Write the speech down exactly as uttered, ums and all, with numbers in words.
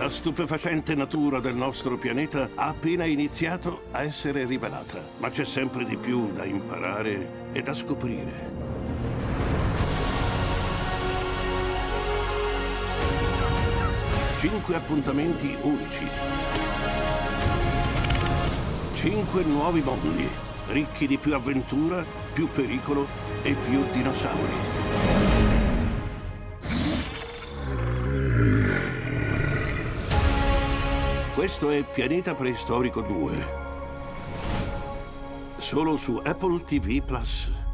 La stupefacente natura del nostro pianeta ha appena iniziato a essere rivelata, ma c'è sempre di più da imparare e da scoprire. Cinque appuntamenti unici. Cinque nuovi mondi, ricchi di più avventura, più pericolo e più dinosauri. Questo è Pianeta Preistorico due, solo su Apple T V plus.